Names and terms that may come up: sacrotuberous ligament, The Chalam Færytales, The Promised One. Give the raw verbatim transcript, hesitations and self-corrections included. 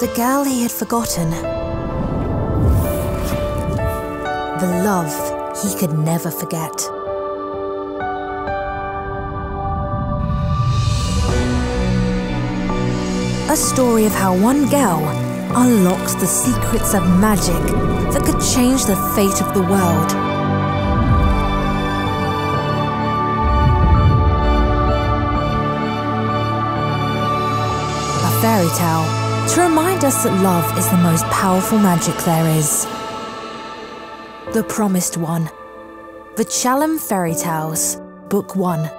The girl he had forgotten. The love he could never forget. A story of how one girl unlocks the secrets of magic that could change the fate of the world. A fairy tale to remind us that love is the most powerful magic there is. The Promised One. The Chalam Færytales, Book one.